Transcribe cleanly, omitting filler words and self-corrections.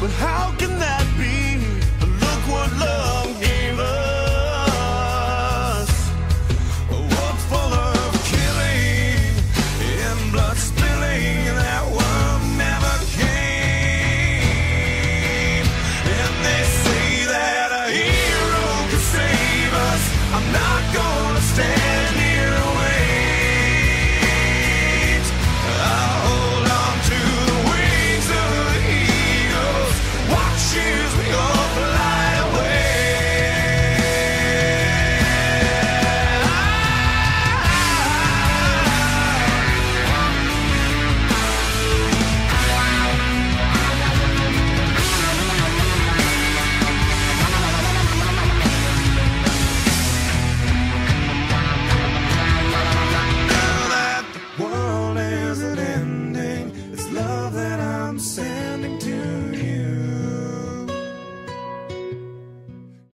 But how can that